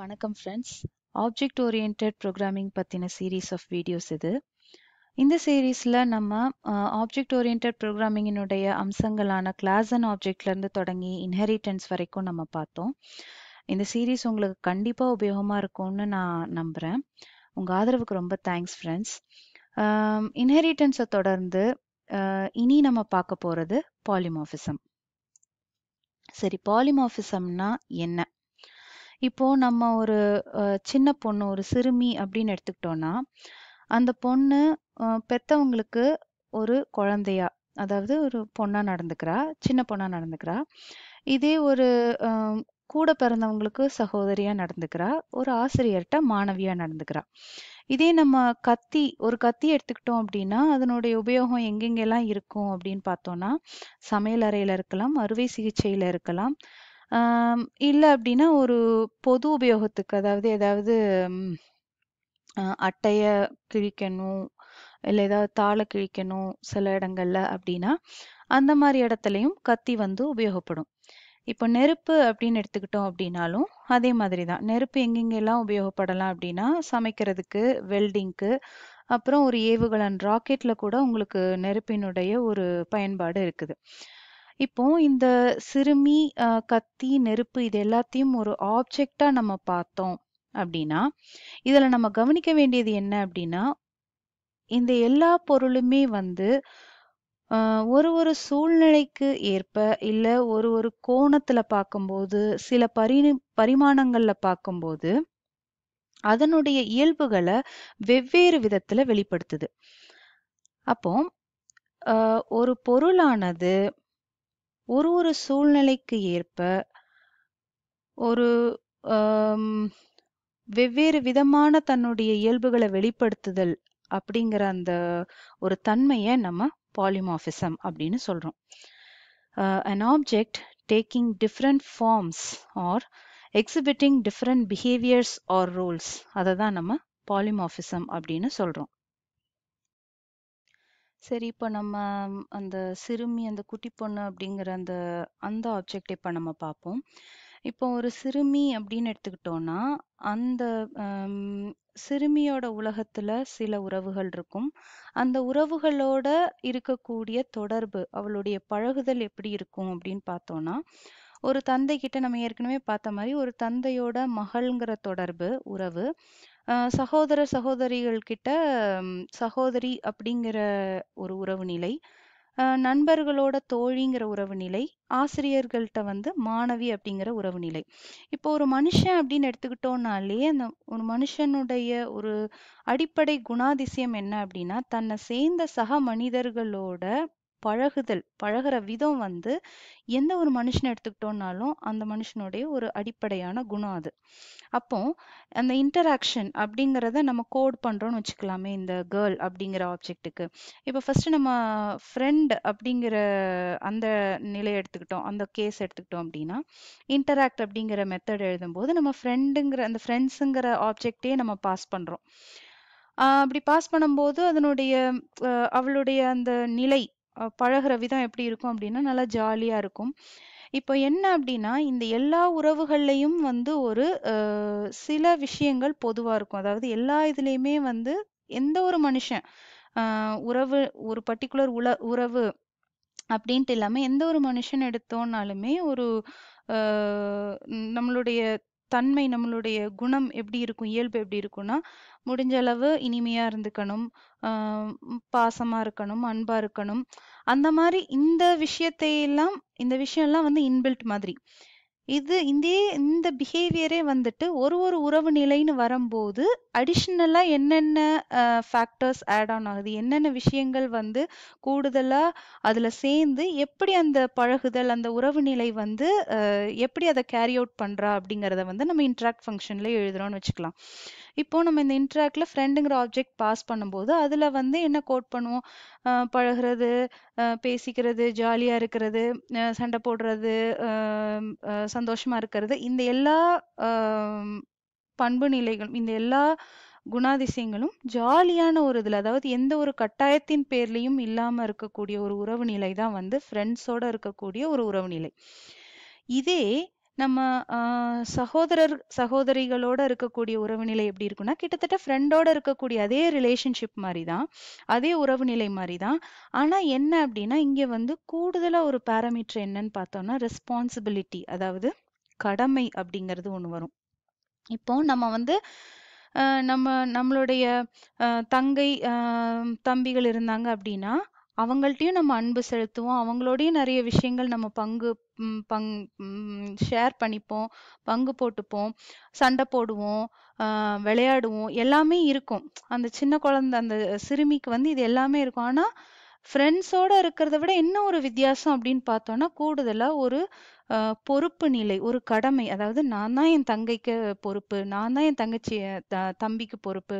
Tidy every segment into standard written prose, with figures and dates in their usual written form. வணக்கம் friends. Object oriented programming பத்தின series of videos இது. இந்த seriesல நம்ம object oriented programming இனுடைய அம்சங்களான class and objectல இருந்து தொடங்கி inheritance வரைக்கும் நம்ம பார்த்தோம். இந்த series உங்களுக்கு கண்டிப்பா உபயோகமா இருக்கும்னு நான் நம்புறேன். உங்க ஆதரவுக்கு ரொம்ப thanks friends. Inheritance தொடர்ந்து இனி நம்ம பார்க்க போறது polymorphism. சரி, polymorphismனா என்ன? இப்போ நம்ம ஒரு சின்ன பொண்ணு, ஒரு சிறுமி அப்படினு எடுத்துக்கிட்டோம்னா, அந்த பொண்ணு பெத்தவங்களுக்கு ஒரு குழந்தையா, அதாவது ஒரு பொண்ணா நடந்துக்கிறா, சின்ன பொண்ணா நடந்துக்கிறா. இதே ஒரு கூட பிறந்தவங்களுக்கு சகோதரியா நடந்துக்கிறா, ஒரு ஆசிரியர்கிட்ட மாணவியா நடந்துக்கிறா. இதே நம்ம ஒரு கத்தி எடுத்துக்கிட்டோம் அப்படின்னா, அதனுடைய உபயோகம் எங்கெங்கெல்லாம் இருக்கும் அப்படின்னு பார்த்தோம்னா, சமையல் அறையில இருக்கலாம், அறுவை சிகிச்சையில இருக்கலாம், இல்லை அப்படின்னா ஒரு பொது உபயோகத்துக்கு, அதாவது ஏதாவது அட்டைய கிழிக்கணும், இல்லை ஏதாவது தாளை கிழிக்கணும் சில இடங்கள்ல அப்படின்னா, அந்த மாதிரி இடத்துலையும் கத்தி உபயோகப்படும். இப்போ நெருப்பு அப்படின்னு எடுத்துக்கிட்டோம் அப்படின்னாலும் அதே மாதிரி தான். நெருப்பு எங்கெங்கெல்லாம் உபயோகப்படலாம் அப்படின்னா, சமைக்கிறதுக்கு, வெல்டிங்க்கு, அப்புறம் ஒரு ஏவுகலன் ராக்கெட்ல கூட உங்களுக்கு நெருப்பினுடைய ஒரு பயன்பாடு இருக்குது. இப்போ இந்த சிறுமி, கத்தி, நெருப்பு இது எல்லாத்தையும் ஒரு ஆப்ஜெக்டா நம்ம பார்த்தோம் அப்படின்னா, இதுல நம்ம கவனிக்க வேண்டியது என்ன அப்படின்னா, இந்த எல்லா பொருளுமே ஒரு சூழ்நிலைக்கு ஏற்ப, இல்ல ஒரு கோணத்துல பார்க்கும்போது, சில பரிமாணங்கள்ல பார்க்கும்போது அதனுடைய இயல்புகளை வெவ்வேறு விதத்துல வெளிப்படுத்துது. அப்போ ஒரு பொருளானது ஒரு சூழ்நிலைக்கு ஏற்ப ஒரு வெவ்வேறு விதமான தன்னுடைய இயல்புகளை வெளிப்படுத்துதல் அப்படிங்கிற அந்த ஒரு தன்மையை நம்ம polymorphism அப்படின்னு சொல்றோம். An object taking different forms or exhibiting different behaviors or roles, அதை தான் நம்ம polymorphism அப்படின்னு சொல்றோம். சரி, இப்போ நம்ம அந்த சிறுமி, அந்த குட்டி பொண்ணு அப்படிங்கிற அந்த அந்த ஆப்ஜெக்ட் இப்போ நம்ம பார்ப்போம். இப்போ ஒரு சிறுமி அப்படின்னு எடுத்துக்கிட்டோம்னா, அந்த சிறுமியோட உலகத்துல சில உறவுகள் இருக்கும். அந்த உறவுகளோட இருக்கக்கூடிய தொடர்பு, அவளுடைய பழகுதல் எப்படி இருக்கும் அப்படின்னு பார்த்தோம்னா, ஒரு தந்தை கிட்ட நம்ம ஏற்கனவே பார்த்த மாதிரி ஒரு தந்தையோட மகள்ங்கிற தொடர்பு, உறவு. சகோதர சகோதரிகள் கிட்ட சகோதரி அப்படிங்கிற ஒரு உறவு நிலை, நண்பர்களோட தோழிங்கிற உறவு நிலை, ஆசிரியர்கள்ட்ட மாணவி அப்படிங்கிற உறவு நிலை. இப்போ ஒரு மனுஷன் அப்படின்னு எடுத்துக்கிட்டோம்னாலே, அந்த ஒரு மனுஷனுடைய ஒரு அடிப்படை குணாதிசயம் என்ன அப்படின்னா, தன்னை சேர்ந்த சக மனிதர்களோட பழகுற விதம் எந்த ஒரு மனுஷனை எடுத்துக்கிட்டோம்னாலும் அந்த மனுஷனுடைய ஒரு அடிப்படையான குணம் அது. அப்போ அந்த இன்டராக்ஷன் அப்படிங்கிறத நம்ம கோட் பண்றோம்னு வச்சுக்கலாமே இந்த கேர்ள் அப்படிங்கிற ஆப்ஜெக்டுக்கு. இப்போ ஃபர்ஸ்ட் நம்ம ஃப்ரெண்ட் அப்படிங்கிற அந்த நிலையை எடுத்துக்கிட்டோம், அந்த கேஸ் எடுத்துக்கிட்டோம் அப்படின்னா, இன்டராக்ட் அப்படிங்கிற மெத்தட் எழுதும்போது நம்ம ஃப்ரெண்டுங்கிற அந்த ஃப்ரெண்ட்ஸுங்கிற ஆப்ஜெக்டே நம்ம பாஸ் பண்றோம். அப்படி பாஸ் பண்ணும்போது அதனுடைய அவளுடைய அந்த நிலை, பழகிற விதம் எப்படி இருக்கும் அப்படின்னா, நல்லா ஜாலியா இருக்கும். இப்போ என்ன அப்படின்னா, இந்த எல்லா உறவுகள்லையும் ஒரு சில விஷயங்கள் பொதுவா இருக்கும். அதாவது எல்லா இதுலயுமே எந்த ஒரு மனுஷன் உறவு, ஒரு பர்டிகுலர் உறவு அப்படின்ட்டு இல்லாம, எந்த ஒரு மனுஷன் எடுத்தோம்னாலுமே ஒரு நம்மளுடைய தன்மை, நம்மளுடைய குணம் எப்படி இருக்கும், இயல்பு எப்படி இருக்கும்னா, முடிஞ்ச அளவு இனிமையா இருந்துக்கணும், பாசமா இருக்கணும், அன்பா இருக்கணும், அந்த மாதிரி இந்த விஷயம்லாம் இன்பில்ட் மாதிரி. இந்த பிஹேவியரே ஒரு உறவு நிலைன்னு வரும்போது அடிஷ்னலா என்னென்ன ஃபேக்டர்ஸ் ஆட் ஆன் ஆகுது, என்னென்ன விஷயங்கள் கூடுதலா அதுல சேர்ந்து எப்படி அந்த பழகுதல், அந்த உறவு நிலை எப்படி அதை கேரி அவுட் பண்றா அப்படிங்கறத நம்ம இன்ட்ராக்ட் ஃபங்க்ஷன்ல எழுதுறோம்னு வச்சுக்கலாம். இப்போ நம்ம இந்த இன்ட்ராக்ட்ல ஃப்ரெண்டுங்கிற ஆப்ஜெக்ட் பாஸ் பண்ணும்போது அதுல என்ன கோட் பண்ணுவோம், பழகிறது, பேசிக்கிறது, ஜாலியா இருக்கிறது, சண்டை போடுறது, சந்தோஷமா இருக்கிறது, இந்த எல்லா பண்பு நிலைகளும், இந்த எல்லா குணாதிசயங்களும் ஜாலியான ஒரு இதுல, அதாவது எந்த ஒரு கட்டாயத்தின் பேர்லயும் இல்லாம இருக்கக்கூடிய ஒரு உறவு நிலை தான் ஃப்ரெண்ட்ஸோட இருக்கக்கூடிய ஒரு உறவு நிலை. இதே நம்ம சகோதரர் சகோதரிகளோட இருக்கக்கூடிய உறவு நிலை எப்படி இருக்கும்னா கிட்டத்தட்ட ஃப்ரெண்டோட இருக்கக்கூடிய அதே ரிலேஷன்ஷிப் மாதிரி தான், அதே உறவு நிலை மாதிரி தான். ஆனா என்ன அப்படின்னா இங்க வந்து கூடுதலா ஒரு பாராமீட்டர் என்னன்னு பார்த்தோம்னா ரெஸ்பான்சிபிலிட்டி, அதாவது கடமை அப்படிங்கிறது ஒண்ணு வரும். இப்போ நம்ம வந்து நம்மளுடைய தங்கை தம்பிகள் இருந்தாங்க அப்படின்னா அவங்கள்ட்டையும் நம்ம அன்பு செலுத்துவோம், அவங்களோடையும் நிறைய விஷயங்கள் நம்ம ஷேர் பண்ணிப்போம், பங்கு போட்டுப்போம், சண்டை போடுவோம், விளையாடுவோம், எல்லாமே இருக்கும். அந்த சின்ன குழந்தை அந்த சிறுமிக்கு வந்து இது எல்லாமே இருக்கும். ஆனா ஃப்ரெண்ட்ஸோட இருக்கிறத விட என்ன ஒரு வித்தியாசம் அப்படின்னு பார்த்தோம்னா கூடுதலா ஒரு பொறுப்பு நிலை, ஒரு கடமை, அதாவது நான் தான் என் தங்கைக்கு பொறுப்பு, நான் தான் என் தங்கச்சி தம்பிக்கு பொறுப்பு,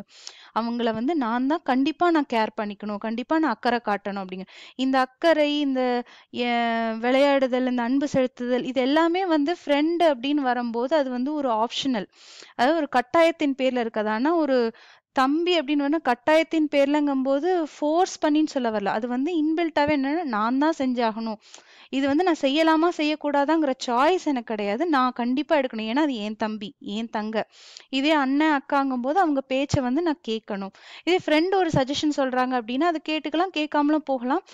அவங்கள வந்து நான் தான் கண்டிப்பா நான் கேர் பண்ணிக்கணும், கண்டிப்பா நான் அக்கறை காட்டணும் அப்படிங்க. இந்த அக்கறை, இந்த விளையாடுதல், இந்த அன்பு செலுத்துதல், இது எல்லாமே வந்து ஃப்ரெண்டு அப்படின்னு வரும்போது அது வந்து ஒரு ஆப்ஷனல், அதாவது ஒரு கட்டாயத்தின் பேர்ல இருக்கதானா. ஒரு தம்பி அப்படின்னு ஒன்று கட்டாயத்தின் பேர்லங்கும்போது ஃபோர்ஸ் பண்ணின்னு சொல்ல வரல, அது வந்து இன்பில்ட்டாவே என்னன்னா நான் தான் செஞ்சாகணும், இது வந்து நான் செய்யலாமா செய்யக்கூடாதாங்கிற சாய்ஸ் எனக்கு கிடையாது, நான் கண்டிப்பா எடுக்கணும், ஏன்னா அது என் தம்பி என் தங்க. இதே அண்ணன் அக்காங்கும் போது அவங்க பேச்சை வந்து நான் கேட்கணும். இதே ஃப்ரெண்ட் ஒரு சஜஷன் சொல்றாங்க அப்படின்னா அது கேட்டுக்கலாம், கேட்காமலும் போகலாம்,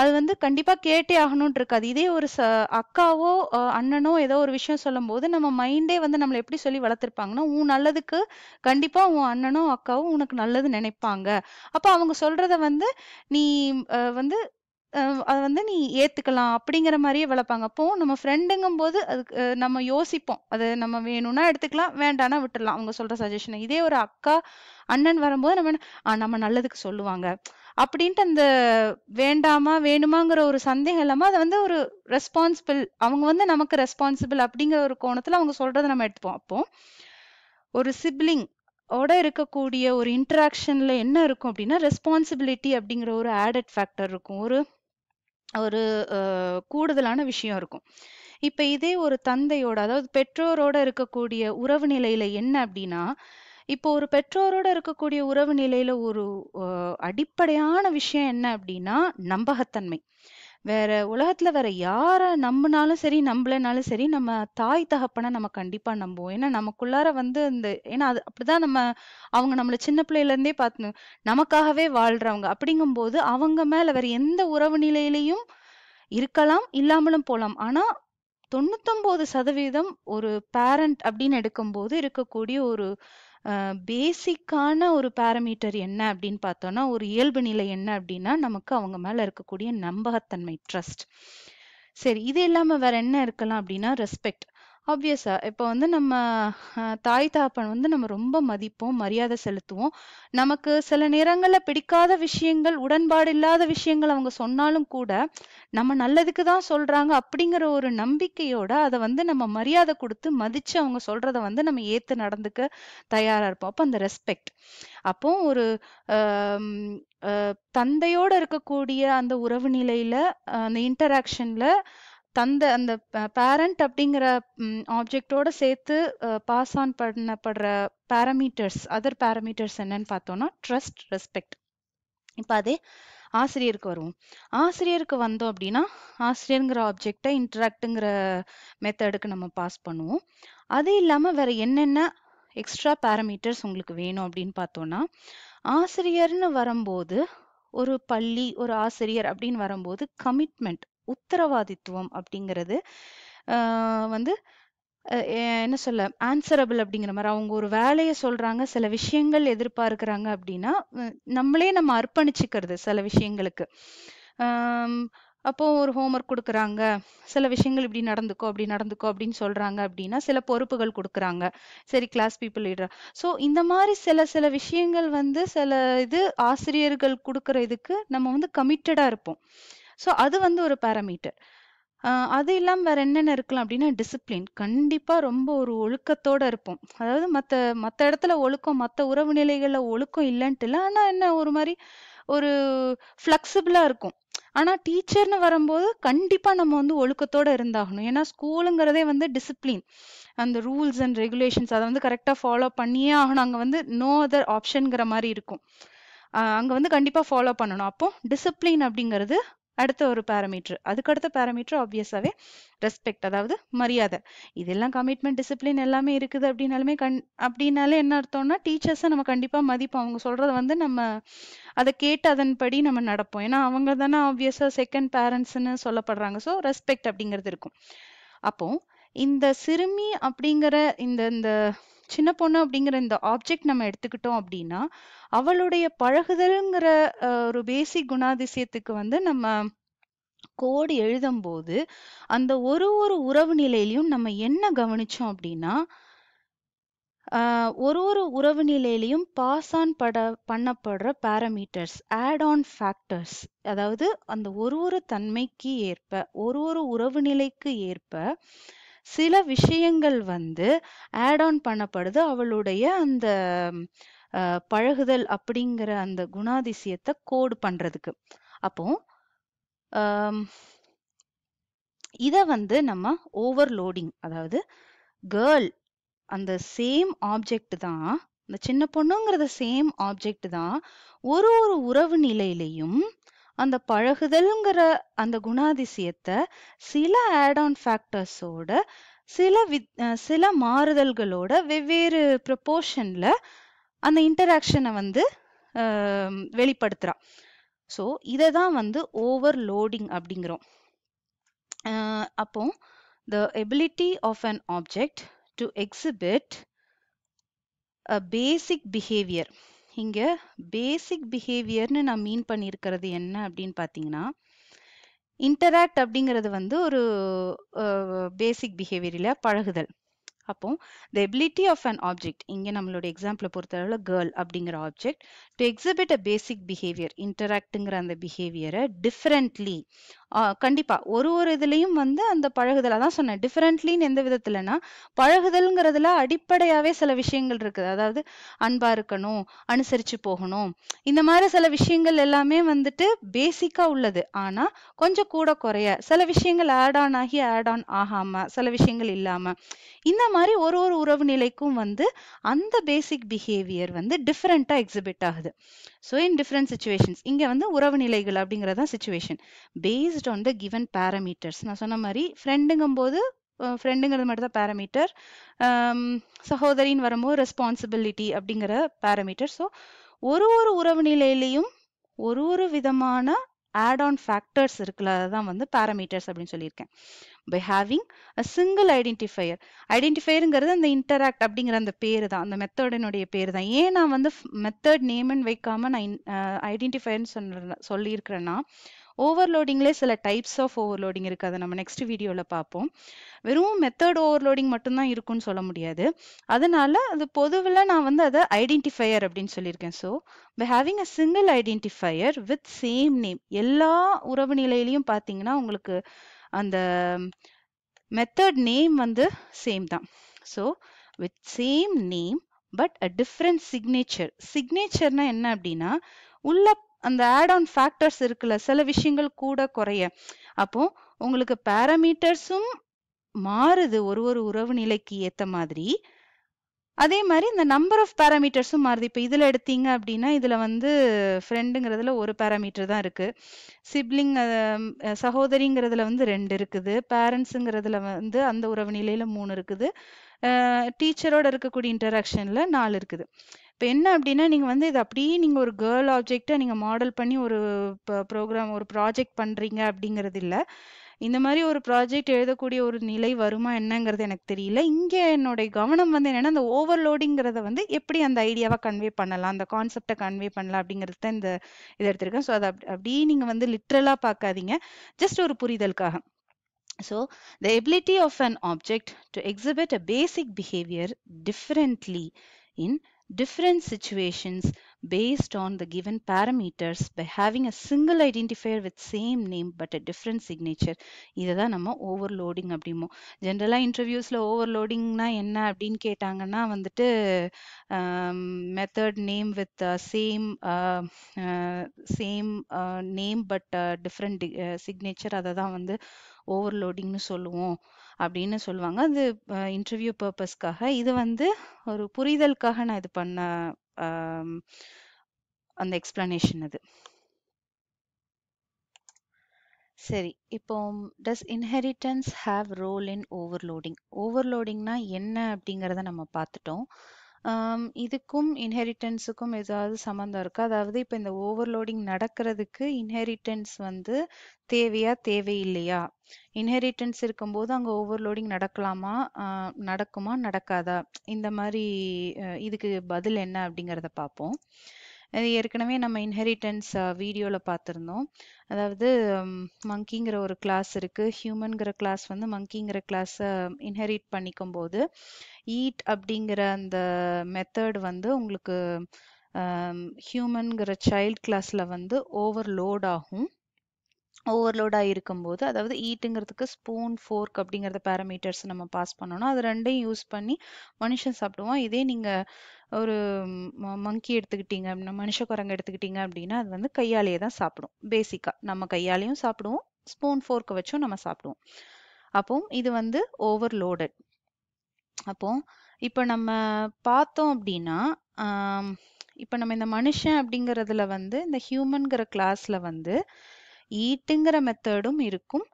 அது வந்து கண்டிப்பா கேட்டே ஆகணும்னு இருக்காது. இதே ஒரு அக்காவோ அண்ணனோ ஏதோ ஒரு விஷயம் சொல்லும் போது நம்ம மைண்டே வந்து நம்மளை எப்படி சொல்லி வளர்த்திருப்பாங்கன்னா உன் நல்லதுக்கு கண்டிப்பா உன் அண்ணனோ அக்காவோ உனக்கு நல்லது நினைப்பாங்க, அப்ப அவங்க சொல்றத வந்து நீ வந்து அதை வந்து நீ ஏத்துக்கலாம் அப்படிங்கிற மாதிரியே வளர்ப்பாங்க. அப்போ நம்ம ஃப்ரெண்டுங்கும் போது அதுக்கு நம்ம யோசிப்போம், அது நம்ம வேணும்னா எடுத்துக்கலாம், வேண்டாம்னா விட்டுடலாம் அவங்க சொல்ற சஜஷனை. இதே ஒரு அக்கா அண்ணன் வரும்போது நம்ம நல்லதுக்கு சொல்லுவாங்க அப்படின்ட்டு அந்த வேண்டாமா வேணுமாங்கிற ஒரு சந்தேகம் இல்லாம அதை வந்து ஒரு ரெஸ்பான்சிபிள், அவங்க வந்து நமக்கு ரெஸ்பான்சிபிள் அப்படிங்கிற ஒரு கோணத்துல அவங்க சொல்றதை நம்ம எடுத்துப்போம். அப்போ ஒரு சிப்ளிங் ஓட இருக்கக்கூடிய ஒரு இன்டராக்ஷன்ல என்ன இருக்கும் அப்படின்னா ரெஸ்பான்சிபிலிட்டி அப்படிங்கிற ஒரு ஆடட் ஃபேக்டர் இருக்கும், ஒரு ஒரு கூடுதலான விஷயம் இருக்கும். இப்ப இதே ஒரு தந்தையோட, அதாவது பெற்றோரோட இருக்கக்கூடிய உறவு நிலையில என்ன அப்படின்னா, இப்போ ஒரு பெற்றோரோட இருக்கக்கூடிய உறவு நிலையில ஒரு அடிப்படையான விஷயம் என்ன அப்படின்னா நம்பகத்தன்மை. வேற உலகத்துல வேற யார நம்பினாலும் சரி நம்பலனாலும் சரி நம்ம தாய் தகப்பனை நம்ம கண்டிப்பா நம்புவோம், ஏன்னா நமக்குள்ளார வந்து இந்த ஏன்னா அது அப்படிதான் நம்ம அவங்க நம்மள சின்ன பிள்ளையில இருந்தே பார்த்து நமக்காகவே வாழ்றவங்க. அப்படிங்கும்போது அவங்க மேல வேற எந்த உறவு நிலையிலையும் இருக்கலாம் இல்லாமலும் போலாம், ஆனா 99% ஒரு பேரண்ட் அப்படின்னு எடுக்கும்போது இருக்கக்கூடிய ஒரு பேசிக்கான ஒரு பாராமீட்டர் என்ன அப்படின்னு பார்த்தோம்னா ஒரு இயல்பு நிலை என்ன அப்படின்னா நமக்கு அவங்க மேல இருக்கக்கூடிய நம்பகத்தன்மை, ட்ரஸ்ட். சரி, இது இல்லாம வேற என்ன இருக்கலாம் அப்படின்னா ரெஸ்பெக்ட். ஆப்வியஸா இப்போ வந்து நம்ம தாய் தகப்பன் வந்து நம்ம ரொம்ப மதிப்போம், மரியாதை செலுத்துவோம். நமக்கு சில நேரங்கள்ல பிடிக்காத விஷயங்கள், உடன்பாடு இல்லாத விஷயங்கள் அவங்க சொன்னாலும் கூட நம்ம நல்லதுக்கு தான் சொல்றாங்க அப்படிங்கிற ஒரு நம்பிக்கையோட அதை வந்து நம்ம மரியாதை கொடுத்து மதிச்சு அவங்க சொல்றத வந்து நம்ம ஏத்து நடந்துக்க தயாரா இருப்போம். அப்போ அந்த ரெஸ்பெக்ட். அப்போ ஒரு தந்தையோட இருக்கக்கூடிய அந்த உறவு நிலையில அந்த இன்டராக்ஷன்ல அந்த பேரண்ட் அப்படிங்கிற ஆப்ஜெக்டோட சேர்த்து பாஸ் ஆன் பண்ணப்படுற பாராமீட்டர்ஸ், அதர் பாராமீட்டர்ஸ் என்னன்னு பார்த்தோம்னா ட்ரஸ்ட், ரெஸ்பெக்ட். இப்போ அதே ஆசிரியருக்கு வருவோம். ஆசிரியருக்கு வந்தோம் அப்படின்னா ஆசிரியருங்கிற ஆப்ஜெக்டை இன்டராக்டுங்கிற மெத்தடுக்கு நம்ம பாஸ் பண்ணுவோம். அது இல்லாம வேற என்னென்ன எக்ஸ்ட்ரா பாராமீட்டர்ஸ் உங்களுக்கு வேணும் அப்படின்னு பார்த்தோம்னா ஆசிரியர்னு வரும்போது ஒரு பள்ளி ஒரு ஆசிரியர் அப்படின்னு வரும்போது கமிட்மெண்ட், உத்தரவாதித்துவம் அப்படிங்கிறது வந்து என்ன சொல்ல ஆன்சரபிள் அப்படிங்கிற மாதிரி அவங்க ஒரு வேலையை சொல்றாங்க, சில விஷயங்கள் எதிர்பார்க்கிறாங்க அப்படின்னா நம்மளே நம்ம அர்ப்பணிச்சுக்கிறது சில விஷயங்களுக்கு. அப்போ ஒரு ஹோம்ஒர்க் கொடுக்குறாங்க, சில விஷயங்கள் இப்படி நடந்துக்கோ அப்படி நடந்துக்கோ அப்படின்னு சொல்றாங்க அப்படின்னா சில பொறுப்புகள் கொடுக்குறாங்க, சரி கிளாஸ் பீப்புள் லீடர். ஸோ இந்த மாதிரி சில சில விஷயங்கள் வந்து சில இது ஆசிரியர்கள் கொடுக்குற இதுக்கு நம்ம வந்து கமிட்டடா இருப்போம். ஸோ அது வந்து ஒரு பாராமீட்டர். அது இல்லாமல் வேற என்னென்ன இருக்கலாம் அப்படின்னா டிசிப்ளின். கண்டிப்பாக ரொம்ப ஒரு ஒழுக்கத்தோட இருப்போம், அதாவது மற்ற இடத்துல ஒழுக்கம், மற்ற உறவு நிலைகளில் ஒழுக்கம் இல்லைன்ட்டு இல்லை, ஆனால் என்ன ஒரு மாதிரி ஒரு ஃப்ளெக்சிபிளா இருக்கும். ஆனா டீச்சர்னு வரும்போது கண்டிப்பா நம்ம வந்து ஒழுக்கத்தோட இருந்தாகணும், ஏன்னா ஸ்கூலுங்கிறதே வந்து டிசிப்ளின், அந்த ரூல்ஸ் அண்ட் ரெகுலேஷன்ஸ் அதை வந்து கரெக்டாக ஃபாலோ பண்ணியே ஆகணும், அங்கே வந்து நோ அதர் ஆப்ஷன்ங்கிற மாதிரி இருக்கும், அங்கே வந்து கண்டிப்பாக ஃபாலோ பண்ணணும். அப்போ டிசிப்ளின் அப்படிங்கிறது அடுத்த ஒரு parameter. அதுக்கு அடுத்த parameter obvious ஆவே respect அதாவது மரியாதை. இதெல்லாம் commitment discipline எல்லாமே இருக்குது அப்படினாலுமே அப்படினாலே என்ன அர்த்தம்னா டீச்சர்ஸ் நம்ம கண்டிப்பா மதிப்போம். அவங்க சொல்றது வந்து நம்ம அத கேட்டதன்படி நம்ம நடப்போம். ஏனா அவங்க தான obvious ஆ செகண்ட் parents ன்னு சொல்லப்படுறாங்க. சோ respect அப்படிங்கிறது இருக்கும். அப்போ இந்த சிறுமி அப்படிங்கற இந்த சின்ன பொண்ணு அப்படிங்கற இந்த ஆப்ஜெக்ட் நம்ம எடுத்துக்கிட்டோம் அப்படினா அவளுடைய பழகுதல்ங்கற ஒரு பேசிக் குணாதிசயத்துக்கு வந்து நம்ம கோட் எழுதும்போது அந்த ஒரு ஒரு உறவு நிலையிலயும் நம்ம என்ன கவனிச்சோம் அப்படினா ஒரு உறவு நிலையிலயும் பாஸ் ஆன் பண்ணப்படுற பாராமீட்டர்ஸ் ஆட் ஆன் ஃபேக்டர்ஸ் அதாவது அந்த ஒரு தன்மைக்கு ஏற்ப ஒரு உறவு நிலைக்கு ஏற்ப சில விஷயங்கள் வந்து ஆட் ஆன் பண்ணப்படுது அவளுடைய அந்த பழகுதல் அப்படிங்கற அந்த குணாதிசயத்தை கோட் பண்றதுக்கு. அப்போ இத வந்து நம்ம ஓவர்லோடிங் அதாவது கேர்ள் அந்த சேம் ஆப்ஜெக்ட் தான் அந்த சின்ன பொண்ணுங்கிறது சேம் ஆப்ஜெக்ட் தான் ஒரு உறவு நிலையிலையும் அந்த பழகுதல்ங்கற அந்த குணாதிசயத்தை சில ஆட் ஆன் ஃபேக்டர்ஸோட சில மாறுதல்களோட வெவ்வேறு ப்ரொபோர்ஷன்ல அந்த இன்டராக்ஷனை வந்து வெளிப்படுத்துறா. ஸோ இதை தான் வந்து ஓவர்லோடிங் அப்படிங்கிறோம். அப்போ the ability of an object to exhibit a basic behaviour. இங்க பேசிக் பிஹேவியர்னு நான் மீன் பண்ணியிருக்கிறது என்ன அப்படின்னு பார்த்தீங்கன்னா இன்டராக்ட் அப்படிங்கிறது வந்து ஒரு பேசிக் பிஹேவியரில் பழகுதல். அப்போ the ability of an object இங்கே நம்மளோட எக்ஸாம்பிளை பொறுத்தளவில் கேர்ள் அப்படிங்கிற object to exhibit a basic behaviour இன்டராக்டுங்கிற அந்த பிஹேவியரை டிஃப்ரெண்ட்லி கண்டிப்பாக ஒரு இதுலையும் வந்து அந்த பழகுதலை தான் சொன்னேன். டிஃப்ரெண்ட்லின்னு எந்த விதத்துலனா பழகுதல்ங்கிறதுல அடிப்படையாகவே சில விஷயங்கள் இருக்குது. அதாவது அன்பாக இருக்கணும், அனுசரித்து போகணும், இந்த மாதிரி சில விஷயங்கள் எல்லாமே வந்துட்டு பேசிக்காக உள்ளது. ஆனால் கொஞ்சம் கூட குறைய சில விஷயங்கள் ஆட் ஆன் ஆகாமல் சில விஷயங்கள் இல்லாமல் இந்த மாதிரி ஒரு உறவு நிலைக்கும் வந்து அந்த பேசிக் பிஹேவியர் வந்து டிஃப்ரெண்டா எக்ஸிபிட் ஆகுது. ஸோ இன் டிஃப்ரெண்ட் சிச்சுவேஷன்ஸ் இங்க வந்து உறவு நிலைகள் அப்படிங்கிறதா situation based on the given parameters. நான் சொன்ன மாதிரி ஃப்ரெண்டுங்கும் போது ஃப்ரெண்டுங்கிறது மட்டும் தான் பாராமீட்டர், சகோதரின்னு வரும்போது ரெஸ்பான்சிபிலிட்டி அப்படிங்கிற பாராமீட்டர். ஸோ ஒரு உறவு நிலையிலையும் ஒரு விதமான add on factors இருக்குல்ல அதான் வந்து parameters அப்படின்னு சொல்லியிருக்கேன். by having a single identifierங்கிறது அந்த interact அப்படிங்கிற அந்த பேரு தான், அந்த மெத்தடினுடைய பேரு தான். ஏன் நான் வந்து மெத்தட் நேம்னு வைக்காம நான் ஐடென்டிஃபையர்னு சொல்லியிருக்கிறேன்னா ஓவர்லோடிங்லேயே சில டைப்ஸ் ஆஃப் ஓவர்லோடிங் இருக்குது. அதை நம்ம நெக்ஸ்ட் வீடியோவில் பார்ப்போம். வெறும் மெத்தட் ஓவர்லோடிங் மட்டும்தான் இருக்குன்னு சொல்ல முடியாது. அதனால அது பொதுவில் நான் வந்து அதை ஐடென்டிஃபையர் அப்படின்னு சொல்லியிருக்கேன். So by having a single identifier with same name எல்லா உறவு நிலையிலையும் பார்த்தீங்கன்னா உங்களுக்கு அந்த மெத்தட் நேம் வந்து சேம் தான். So with same name but a different signature. சிக்னேச்சர்னா என்ன அப்படின்னா உள்ள அந்த ஆட் ஆன் ஃபேக்டர்ஸ் இருக்குல்ல சில விஷயங்கள் கூட குறைய. அப்போ உங்களுக்கு பாராமீட்டர்ஸும் மாறுது ஒரு உறவு நிலைக்கு ஏத்த மாதிரி. அதே மாதிரி இந்த நம்பர் ஆஃப் பாராமீட்டர்ஸும் மாறுது. இப்போ இதில் எடுத்தீங்க அப்படின்னா இதில் வந்து ஃப்ரெண்டுங்கிறதுல ஒரு பாராமீட்டர் தான் இருக்குது, சிப்ளிங் சகோதரிங்கிறதுல வந்து 2 இருக்குது, பேரண்ட்ஸுங்கிறதுல வந்து அந்த உறவு நிலையில் 3 இருக்குது, டீச்சரோட இருக்கக்கூடிய இன்டராக்ஷனில் 4 இருக்குது. இப்போ என்ன அப்படின்னா நீங்கள் வந்து இது அப்படியே நீங்கள் ஒரு கேர்ள் ஆப்ஜெக்டை நீங்கள் மாடல் பண்ணி ஒரு ப்ரோக்ராம் ஒரு ப்ராஜெக்ட் பண்ணுறீங்க அப்படிங்கிறது இல்லை. இந்த மாதிரி ஒரு ப்ராஜெக்ட் எழுதக்கூடிய ஒரு நிலை வருமா என்னங்கிறது எனக்கு தெரியல. இங்கே என்னுடைய கவனம் வந்து என்னென்னா அந்த ஓவர்லோடிங்கிறத வந்து எப்படி அந்த ஐடியாவை கன்வே பண்ணலாம், அந்த கான்செப்டை கன்வே பண்ணலாம் அப்படிங்கிறது தான் இந்த இதை எடுத்திருக்கேன். ஸோ அதை அப்படியே நீங்கள் வந்து லிட்ரலாக பார்க்காதீங்க, ஜஸ்ட் ஒரு புரிதலுக்காக. So the ability of an object to exhibit a basic behaviour differently in different situations based on the given parameters by having a single identifier with same name but a different signature. இதுதான் நம்ம overloading அப்படிமோ. ஜென்ரலாக இன்டர்வியூஸில் ஓவர்லோடிங்னா என்ன அப்படின்னு கேட்டாங்கன்னா வந்துட்டு method name with same name but different signature அதை தான் வந்து ஓவர்லோடிங்னு சொல்லுவோம் அப்படின்னு சொல்லுவாங்க. அது இன்டர்வியூ பர்பஸ்க்காக. இது வந்து ஒரு புரிதலுக்காக நான் இது பண்ண அந்த எக்ஸ்பிளனேஷன் அது. சரி, இப்போ does inheritance have role in overloading? ஓவர்லோடிங்னா என்ன அப்படிங்கிறத நம்ம பார்த்துட்டோம். இதுக்கும் இன்ஹெரிட்டன்ஸுக்கும் ஏதாவது சம்மந்தம் இருக்கா? அதாவது இப்போ இந்த ஓவர்லோடிங் நடக்கிறதுக்கு இன்ஹெரிட்டன்ஸ் வந்து தேவையா தேவையில்லையா? இன்ஹெரிட்டன்ஸ் இருக்கும்போது அங்கே ஓவர்லோடிங் நடக்குமா நடக்காதா? இந்த மாதிரி இதுக்கு பதில் என்ன அப்படிங்கிறத பார்ப்போம். அது ஏற்கனவே நம்ம இன்ஹெரிட்டன்ஸ் வீடியோவில் பார்த்துருந்தோம். அதாவது மங்கிங்கிற ஒரு கிளாஸ் இருக்குது. ஹியூமன்கிற கிளாஸ் வந்து மங்கிங்கிற கிளாஸை இன்ஹெரிட் பண்ணிக்கும் போது ஈட் அப்படிங்கிற அந்த மெத்தட் வந்து உங்களுக்கு ஹியூமன்கிற சைல்ட் கிளாஸில் வந்து ஓவர்லோட் ஆகும். ஓவர்லோடாக இருக்கும்போது அதாவது ஈட்டுங்கிறதுக்கு ஸ்பூன் ஃபோர்க் அப்படிங்கிறத பேராமீட்டர்ஸ் நம்ம பாஸ் பண்ணணும். அது ரெண்டையும் யூஸ் பண்ணி மனுஷன் சாப்பிடுவான். இதே நீங்கள் ஒரு மங்கி எடுத்துக்கிட்டீங்க அப்படின்னா, மனுஷ குரங்கு எடுத்துக்கிட்டீங்க அப்படின்னா அது வந்து கையாலேயே தான் சாப்பிடும். பேசிக்காக நம்ம கையாலேயும் சாப்பிடுவோம், ஸ்பூன் ஃபோர்க்கை வச்சும் நம்ம சாப்பிடுவோம். அப்போ இது வந்து ஓவர்லோடட். அப்போ இப்போ நம்ம பார்த்தோம் அப்படின்னா, இப்போ நம்ம இந்த மனுஷன் அப்படிங்கிறதுல வந்து இந்த ஹியூமன்கிற கிளாஸில் வந்து ஈட்டுங்கிற மெத்தடும் இருக்கும்,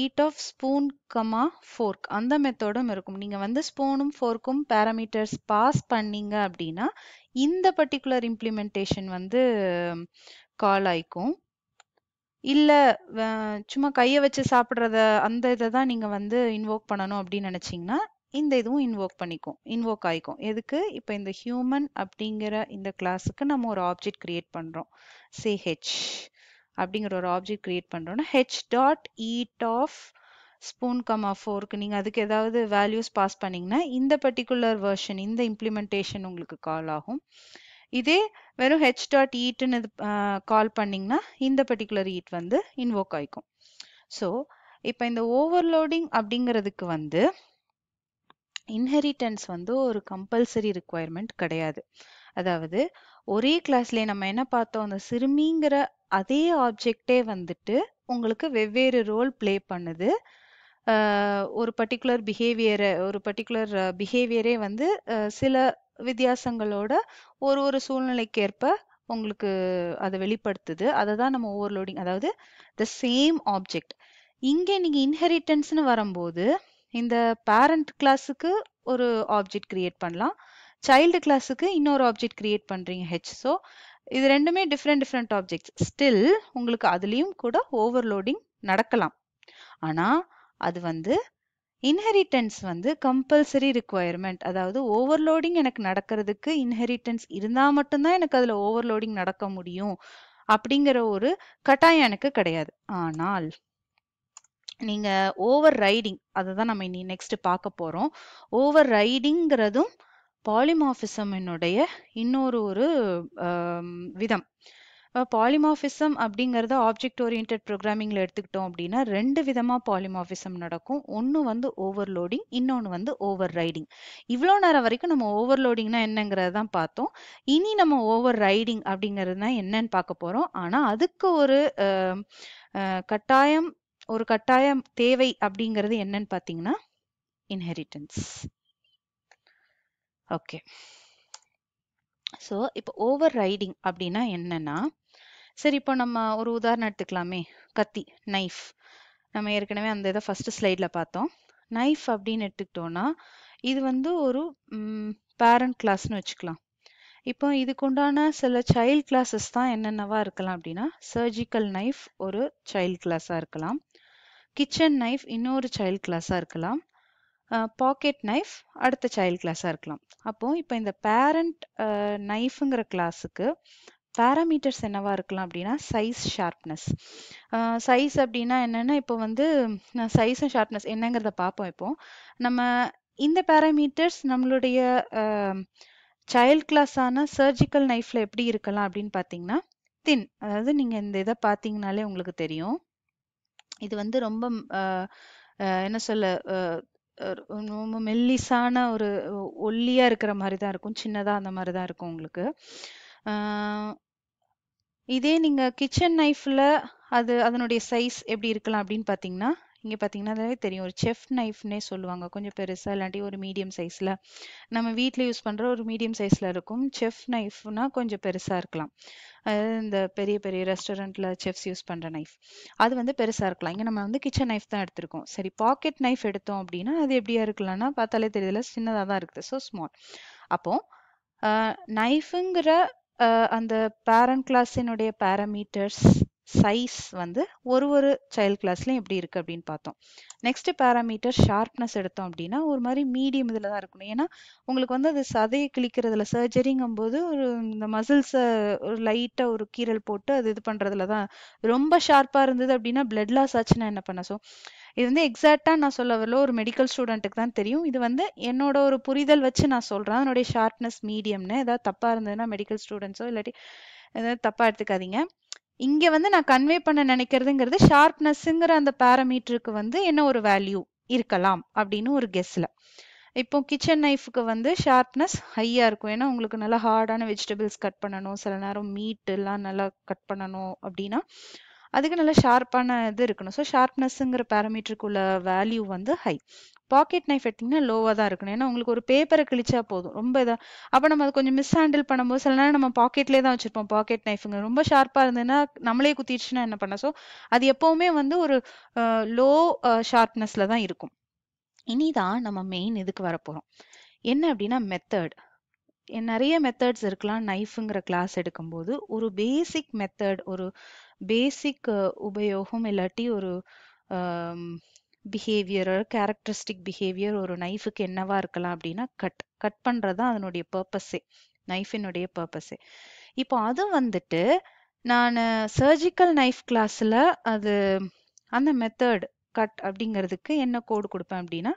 eat of spoon comma fork அந்த மெத்தடும் இருக்கும். நீங்கள் வந்து ஸ்பூனும் ஃபோர்க்கும் பேராமீட்டர்ஸ் பாஸ் பண்ணீங்க அப்படின்னா இந்த பர்டிகுலர் இம்ப்ளிமெண்டேஷன் வந்து கால் ஆயிக்கும். இல்லை சும்மா கையை வச்சு சாப்பிட்றத அந்த இதை தான் நீங்கள் வந்து இன்வோக் பண்ணணும் அப்படின்னு நினச்சிங்கன்னா இந்த இதுவும் இன்வோக் ஆயிக்கும். எதுக்கு? இப்போ இந்த ஹியூமன் அப்படிங்கிற இந்த கிளாஸுக்கு நம்ம ஒரு ஆப்ஜெக்ட் கிரியேட் பண்ணுறோம். சே ஹெச் அப்படிங்கிற ஒரு ஆப்ஜெக்ட் கிரியேட் பண்ணுறோன்னா H dot eat of spoon comma ஃபோர்க்கு நீங்கள் அதுக்கு ஏதாவது வேல்யூஸ் பாஸ் பண்ணிங்கன்னா இந்த பர்டிகுலர் வெர்ஷன், இந்த இம்ப்ளிமெண்டேஷன் உங்களுக்கு கால் ஆகும். இதே வெறும் ஹெச் டாட் ஈட்டுன்னு கால் பண்ணிங்கன்னா இந்த பர்டிகுலர் ஈட் வந்து இன்வோக் ஆகிக்கும். ஸோ இப்போ இந்த ஓவர்லோடிங் அப்படிங்கிறதுக்கு வந்து இன்ஹெரிட்டன்ஸ் வந்து ஒரு கம்பல்சரி ரிக்குவயர்மெண்ட் கிடையாது. அதாவது ஒரே கிளாஸ்லேயே நம்ம என்ன பார்த்தோம், அந்த சிறுமிங்கிற அதே ஆப்ஜெக்டே வந்துட்டு உங்களுக்கு வெவ்வேறு ரோல் ப்ளே பண்ணுது. ஒரு பர்டிகுலர் பிஹேவியரே வந்து சில வித்தியாசங்களோட ஒரு சூழ்நிலைக்கேற்ப உங்களுக்கு அதை வெளிப்படுத்துது. அதை தான் நம்ம ஓவர்லோடிங். அதாவது த சேம் ஆப்ஜெக்ட். இங்கே நீங்கள் இன்ஹெரிட்டன்ஸ்னு வரும்போது இந்த பேரண்ட் கிளாஸுக்கு ஒரு ஆப்ஜெக்ட் கிரியேட் பண்ணலாம், சைல்டு கிளாஸுக்கு இன்னொரு ஆப்ஜெக்ட் கிரியேட் பண்ணுறீங்க ஹெச். ஸோ இது ரெண்டுமே டிஃப்ரெண்ட் ஆப்ஜெக்ட்ஸ். ஸ்டில் உங்களுக்கு அதுலேயும் கூட ஓவர்லோடிங் நடக்கலாம். ஆனால் அது வந்து இன்ஹெரிட்டன்ஸ் வந்து கம்பல்சரி ரிக்குவயர்மெண்ட். அதாவது ஓவர்லோடிங் எனக்கு நடக்கிறதுக்கு இன்ஹெரிட்டன்ஸ் இருந்தால் மட்டும்தான் எனக்கு அதில் ஓவர்லோடிங் நடக்க முடியும் அப்படிங்கிற ஒரு கட்டாயம் எனக்கு கிடையாது. ஆனால் நீங்கள் ஓவர் ரைடிங், அதை தான் நம்ம இனி நெக்ஸ்ட் பார்க்க போகிறோம். ஓவர் ரைடிங்கிறதும் பாலிமார்பிசமினுடைய இன்னொரு விதம். பாலிமார்பிசம் அப்படிங்கிறத ஆப்ஜெக்ட் ஓரியன்ட் ப்ரோக்ராமிங்கில் எடுத்துக்கிட்டோம் அப்படின்னா ரெண்டு விதமாக பாலிமார்பிசம் நடக்கும். ஒன்று வந்து ஓவர்லோடிங், இன்னொன்று வந்து ஓவர் ரைடிங். இவ்வளோ நேரம் வரைக்கும் நம்ம ஓவர்லோடிங்னா என்னங்கிறதான் பார்த்தோம். இனி நம்ம ஓவர் ரைடிங் அப்படிங்கிறதுனா என்னன்னு பார்க்க போகிறோம். ஆனால் அதுக்கு ஒரு கட்டாயம் தேவை அப்படிங்கிறது என்னன்னு பார்த்தீங்கன்னா இன்ஹெரிட்டன்ஸ். ஓகே, ஸோ இப்போ ஓவர் ரைடிங் அப்படின்னா என்னன்னா, சரி இப்போ நம்ம ஒரு உதாரணம் எடுத்துக்கலாமே. கத்தி, நைஃப். நம்ம ஏற்கனவே அந்த இதை ஃபர்ஸ்ட் ஸ்லைடில் பார்த்தோம். நைஃப் அப்படின்னு எடுத்துக்கிட்டோன்னா இது வந்து ஒரு பேரண்ட் கிளாஸ்னு வச்சுக்கலாம். இப்போ இதுக்குண்டான சில சைல்ட் கிளாஸஸ் தான் என்னென்னவா இருக்கலாம் அப்படின்னா, சர்ஜிக்கல் நைஃப் ஒரு சைல்ட் கிளாஸாக இருக்கலாம், கிச்சன் நைஃப் இன்னொரு சைல்ட் கிளாஸாக இருக்கலாம், பாக்கெட் நைஃப் அடுத்த சைல்ட் கிளாஸாக இருக்கலாம். அப்போ இப்போ இந்த பேரண்ட் நைஃபுங்கிற கிளாஸுக்கு பேராமீட்டர்ஸ் என்னவா இருக்கலாம் அப்படின்னா சைஸ், ஷார்ப்னஸ். சைஸ் அப்படின்னா என்னென்னா, இப்போ வந்து சைஸும் ஷார்ப்னஸ் என்னங்கிறத பார்ப்போம். இப்போ நம்ம இந்த பேராமீட்டர்ஸ் நம்மளுடைய சைல்ட் கிளாஸான சர்ஜிக்கல் நைஃப்பில் எப்படி இருக்கலாம் அப்படின்னு பார்த்தீங்கன்னா தின். அதாவது நீங்கள் இந்த இதை பார்த்தீங்கனாலே உங்களுக்கு தெரியும், இது வந்து ரொம்ப என்ன சொல்ல, ரொம்ப மெல்லிசான ஒரு ஒல்லியாக இருக்கிற மாதிரி தான் இருக்கும், சின்னதாக அந்த மாதிரி தான் இருக்கும் உங்களுக்கு. இதே நீங்கள் கிச்சன் நைஃப்பில் அதனுடைய சைஸ் எப்படி இருக்கலாம் அப்படின்னு பார்த்தீங்கன்னா இங்க பாத்தீங்கன்னா அதுவே தெரியும் ஒரு செஃப் நைஃப்னே சொல்லுவாங்க. கொஞ்சம் பெருசா இல்லாட்டி ஒரு மீடியம் சைஸ்ல நம்ம வீட்ல யூஸ் பண்ற ஒரு மீடியம் சைஸ்ல இருக்கும். செஃப் நைஃப்னா கொஞ்சம் பெருசா இருக்கலாம். இந்த பெரிய பெரிய ரெஸ்டாரண்ட்ல செஃப்ஸ் யூஸ் பண்ற நைஃப் அது வந்து பெருசா இருக்கலாம். இங்க நம்ம வந்து கிச்சன் நைஃப் தான் எடுத்திருக்கோம். சரி, பாக்கெட் நைஃப் எடுத்தோம் அப்படின்னா அது எப்படியா இருக்கலாம்னா பார்த்தாலே தெரியல, சின்னதா தான் இருக்குது. So small. அப்போ நைஃபுங்கிற அந்த பேரண்ட் கிளாஸினுடைய பேராமீட்டர்ஸ் சைஸ் வந்து ஒரு ஒரு சைல்ட் கிளாஸ்லையும் எப்படி இருக்குது அப்படின்னு பார்த்தோம். நெக்ஸ்ட் பேராமீட்டர் ஷார்ப்னஸ் எடுத்தோம் அப்படின்னா ஒரு மாதிரி மீடியம் இதில் தான் இருக்கணும். ஏன்னா உங்களுக்கு வந்து அது சதையை கிளிக்கிறதுல சர்ஜரிங்கும்போது ஒரு இந்த மசில்ஸை ஒரு லைட்டாக ஒரு கீரல் போட்டு அது இது பண்ணுறதுல தான் ரொம்ப ஷார்ப்பாக இருந்தது அப்படின்னா பிளட் லாஸ் ஆச்சுன்னா என்ன பண்ண. ஸோ இது வந்து எக்ஸாக்டாக நான் சொல்ல வரல, ஒரு மெடிக்கல் ஸ்டூடெண்ட்டுக்கு தான் தெரியும். இது வந்து என்னோட ஒரு புரிதல் வச்சு நான் சொல்கிறேன். அதனுடைய ஷார்ப்னஸ் மீடியம்னு ஏதாவது தப்பாக இருந்ததுன்னா மெடிக்கல் ஸ்டூடெண்ட்ஸோ இல்லாட்டி ஏதாவது தப்பாக எடுத்துக்காதீங்க. இங்க வந்து நான் கன்வே பண்ண நினைக்கிறதுங்கிறது ஷார்ப்னஸ்ங்கிற அந்த பாராமீட்டருக்கு வந்து என்ன ஒரு வேல்யூ இருக்கலாம் அப்படின்னு ஒரு கெஸ்ல. இப்போ கிச்சன் நைஃபுக்கு வந்து ஷார்ப்னஸ் ஹையா இருக்கும். ஏன்னா உங்களுக்கு நல்லா ஹார்டான வெஜிடபிள்ஸ் கட் பண்ணணும், சில நேரம் மீட் எல்லாம் நல்லா கட் பண்ணணும் அப்படின்னா அதுக்கு நல்லா ஷார்ப்பான இது இருக்கணும். ஸோ ஷார்ப்னஸ்ங்கிற பாராமீட்டருக்குள்ள வேல்யூ வந்து ஹை. பாக்கெட் நைஃப் எடுத்தீங்கன்னா லோவாக தான் இருக்கணும். ஏன்னா உங்களுக்கு ஒரு பேப்பரை கிழிச்சா போதும் ரொம்ப இதாக. அப்போ நம்ம அதை கொஞ்சம் மிஸ் ஹேண்டில் பண்ணும்போது சில நேரம் நம்ம பாக்கெட்லேயே தான் வச்சுருப்போம். பாக்கெட் நைஃபுங்க ரொம்ப ஷார்ப்பாக இருந்ததுன்னா நம்மளே குத்திடுச்சுன்னா என்ன பண்ண. ஸோ அது எப்போவுமே வந்து ஒரு லோ ஷார்ப்னஸில் தான் இருக்கும். இனிதான் நம்ம மெயின் இதுக்கு வரப்போகிறோம். என்ன அப்படின்னா மெத்தட். நிறைய மெத்தட்ஸ் இருக்கலாம் நைஃபுங்கிற கிளாஸ் எடுக்கும்போது. ஒரு பேசிக் மெத்தட், ஒரு பேசிக் உபயோகம் இல்லாட்டி ஒரு பிஹேவியர், கேரக்டரிஸ்டிக் பிஹேவியர் ஒரு நைஃபுக்கு என்னவா இருக்கலாம் அப்படின்னா கட். கட் பண்றது தான் அதனுடைய பர்பஸே, நைஃபினுடைய பர்பஸே. இப்போ அது வந்துட்டு நான் சர்ஜிக்கல் நைஃப் கிளாஸ்ல அது அந்த மெத்தட் கட் அப்படிங்கிறதுக்கு என்ன கோடு கொடுப்பேன் அப்படின்னா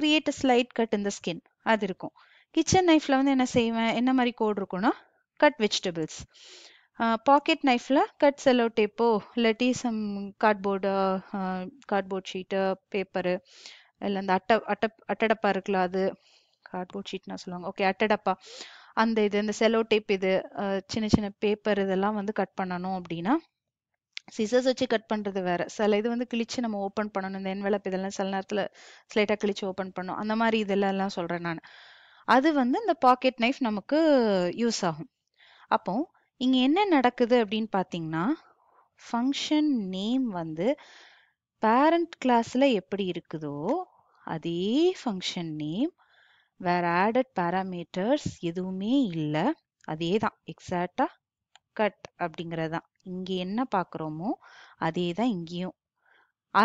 create a slight cut in the skin அது இருக்கும். கிச்சன் நைஃப்ல வந்து என்ன செய்வேன், என்ன மாதிரி கோடு இருக்குன்னா கட் வெஜிடபிள்ஸ். பாக்கெட் நைஃப்ல கட் செல்லோ டேப்போ இல்லாட்டி சம் கார்ட்போர்ட் ஷீட்டு, பேப்பரு, இல்லை அந்த அட்டடப்பா இருக்குல்ல அது கார்ட்போர்ட் ஷீட்னா சொல்லுவாங்க. ஓகே, அட்டடப்பா அந்த இது, இந்த செல்லோ டேப், இது சின்ன சின்ன பேப்பர் இதெல்லாம் வந்து கட் பண்ணணும் அப்படின்னா சிசர்ஸ் வச்சு கட் பண்ணுறது வேற. சில இது வந்து கிழிச்சு நம்ம ஓப்பன் பண்ணணும். இந்த என்வெலப் இதெல்லாம் சில நேரத்தில் ஸ்லைட்டாக கிழிச்சு ஓப்பன் பண்ணணும். அந்த மாதிரி இதெல்லாம் சொல்கிறேன் நான். அது வந்து இந்த பாக்கெட் நைஃப் நமக்கு யூஸ் ஆகும். அப்போ இங்க என்ன நடக்குது அப்படின்னு பாத்தீங்கன்னா ஃபங்க்ஷன் நேம் வந்து பேரண்ட் கிளாஸ்ல எப்படி இருக்குதோ அதே ஃபங்க்ஷன் நேம், வேற ஆடட் பேராமீட்டர்ஸ் எதுவுமே இல்லை, அதே தான் எக்ஸாக்டா கட் அப்படிங்கறதுதான். இங்க என்ன பாக்குறோமோ அதே தான் இங்கேயும்.